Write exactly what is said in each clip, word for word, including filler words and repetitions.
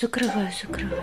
закрываю, закрываю.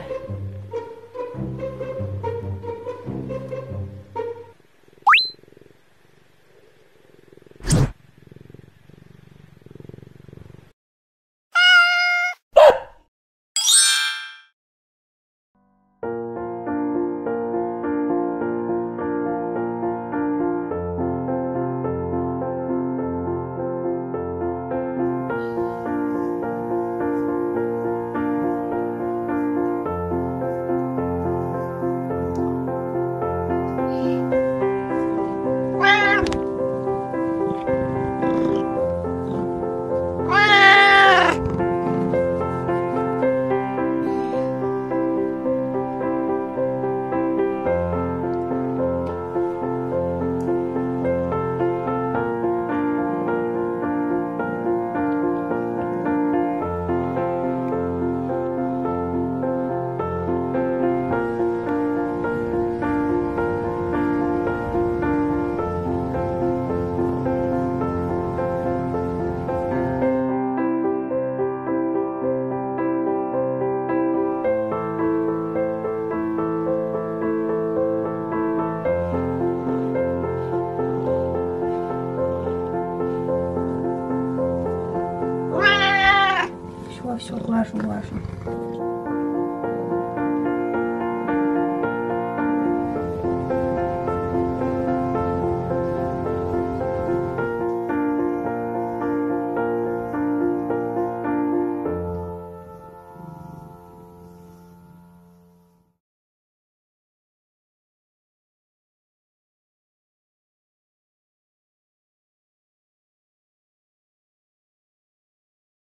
Все, влажно, влажно.